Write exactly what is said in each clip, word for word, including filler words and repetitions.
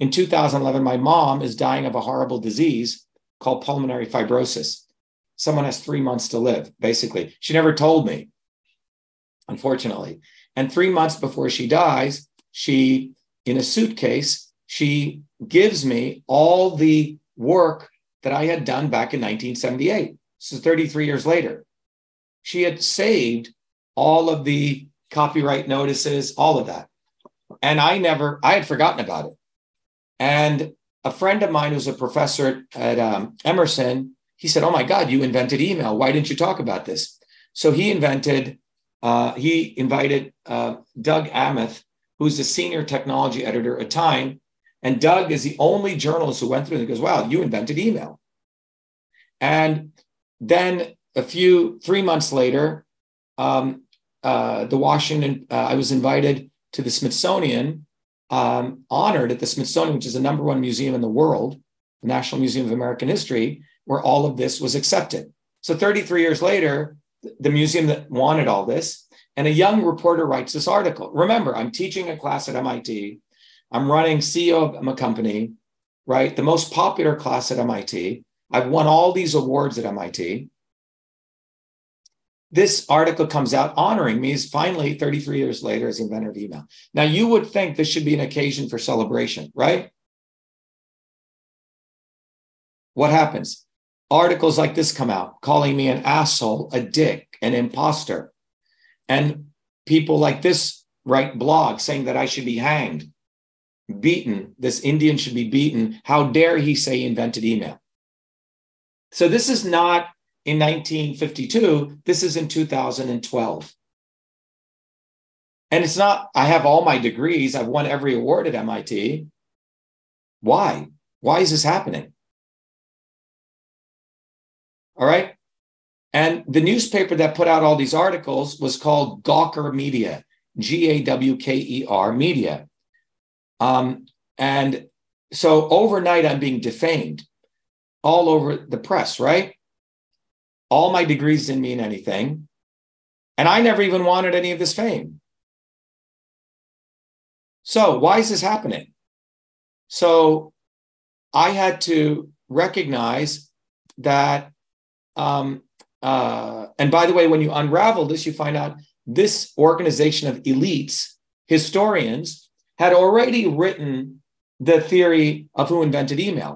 In two thousand eleven, my mom is dying of a horrible disease called pulmonary fibrosis. Someone has three months to live, basically. She never told me, unfortunately. And three months before she dies, she, in a suitcase, she gives me all the work that I had done back in nineteen seventy-eight. This is thirty-three years later. She had saved all of the copyright notices, all of that. And I never, I had forgotten about it. And a friend of mine who's a professor at um, Emerson, he said, oh my God, you invented email. Why didn't you talk about this? So he invented, uh, he invited uh, Doug Ameth, who's the senior technology editor at Time. And Doug is the only journalist who went through and goes, wow, you invented email. And then a few, three months later, um, uh, the Washington, uh, I was invited to the Smithsonian, um, honored at the Smithsonian, which is the number one museum in the world, the National Museum of American History, where all of this was accepted. So thirty-three years later, the museum that wanted all this, and a young reporter writes this article. Remember, I'm teaching a class at M I T. I'm running C E O of a company, right? The most popular class at M I T. I've won all these awards at M I T. This article comes out honoring me as finally thirty-three years later as the inventor of email. Now, you would think this should be an occasion for celebration, right? What happens? Articles like this come out, calling me an asshole, a dick, an imposter. And people like this write blogs saying that I should be hanged, beaten. This Indian should be beaten. How dare he say he invented email? So this is not in nineteen fifty-two. This is in two thousand twelve. And it's not, I have all my degrees. I've won every award at M I T. Why? Why is this happening? All right. And the newspaper that put out all these articles was called Gawker Media, G A W K E R Media. Um, and so overnight, I'm being defamed all over the press, right? All my degrees didn't mean anything. And I never even wanted any of this fame. So why is this happening? So I had to recognize that Um, uh, and by the way, when you unravel this, you find out this organization of elites, historians, had already written the theory of who invented email.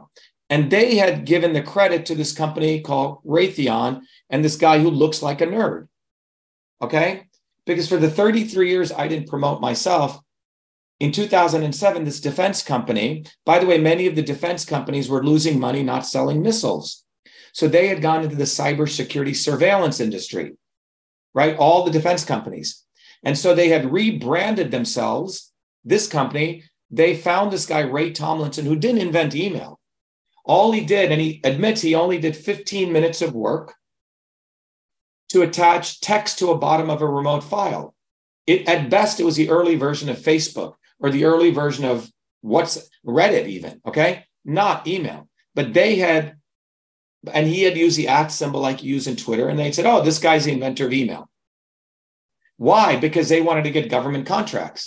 And they had given the credit to this company called Raytheon and this guy who looks like a nerd. Okay? Because for the thirty-three years, I didn't promote myself. In two thousand seven, this defense company, by the way, many of the defense companies were losing money not selling missiles. So they had gone into the cybersecurity surveillance industry, right? All the defense companies. And so they had rebranded themselves. This company, they found this guy, Ray Tomlinson, who didn't invent email. All he did, and he admits he only did fifteen minutes of work to attach text to a bottom of a remote file. It, at best, it was the early version of Facebook or the early version of what's Reddit even, okay? Not email. But they had... And he had used the at symbol like you use in Twitter. And they said, oh, this guy's the inventor of email. Why? Because they wanted to get government contracts.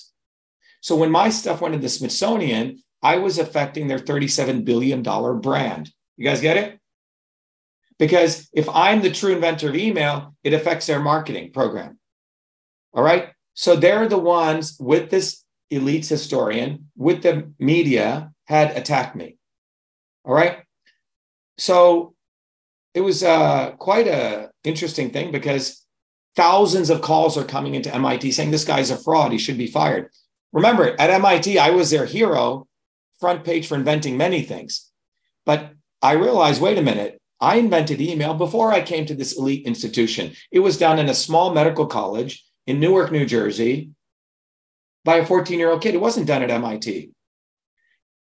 So when my stuff went to the Smithsonian, I was affecting their thirty-seven billion dollars brand. You guys get it? Because if I'm the true inventor of email, it affects their marketing program. All right. So they're the ones with this elite historian, with the media, had attacked me. All right. So it was uh, quite an interesting thing because thousands of calls are coming into M I T saying this guy's a fraud. He should be fired. Remember, at M I T, I was their hero, front page for inventing many things. But I realized, wait a minute, I invented email before I came to this elite institution. It was done in a small medical college in Newark, New Jersey by a fourteen-year-old kid. It wasn't done at M I T.